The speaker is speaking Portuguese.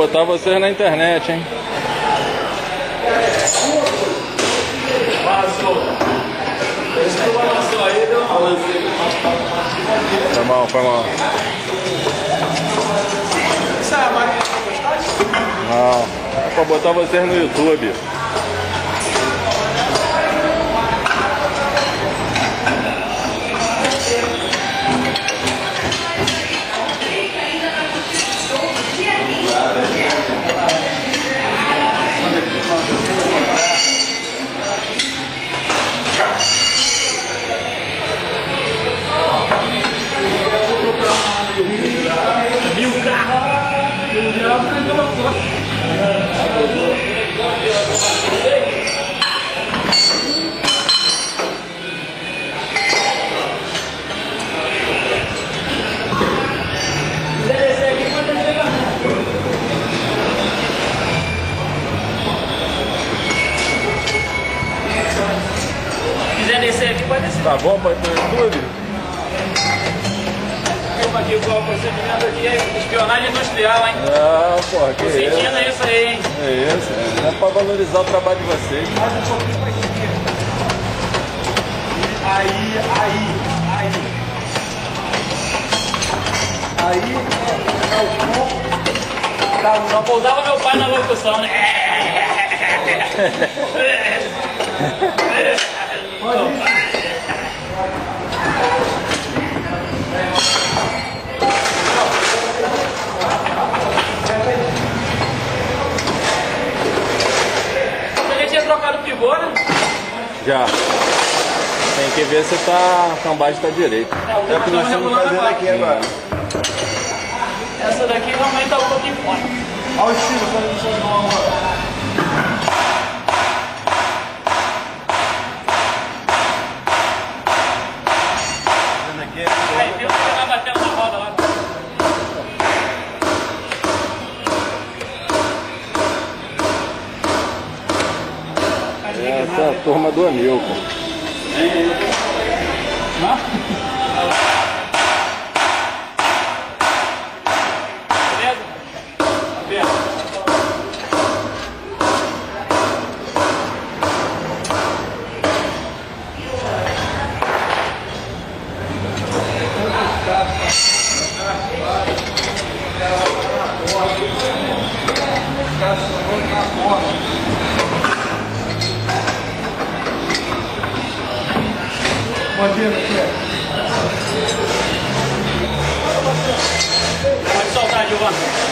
botar vocês na internet, hein? Foi mal, foi mal. Isso é a máquina de postagem? Não, é pra botar vocês no YouTube. Tá bom para ter YouTube? Eu aqui com o procedimento aqui, espionagem industrial, hein? Ah, porra, que isso? Sentindo isso aí, hein? É isso, é para valorizar o trabalho de vocês. Mais um pouquinho para aqui. Aí é o ponto. Só pousava meu pai na locução, né? Pode ir. Já. Tem que ver se tá, a cambagem tá direito. É o que nós estamos fazendo aqui agora. Essa daqui realmente tá um pouquinho fora. Olha o estilo que a gente vai agora. Essa é a turma do Amilco. Pode soltar, Giovanni.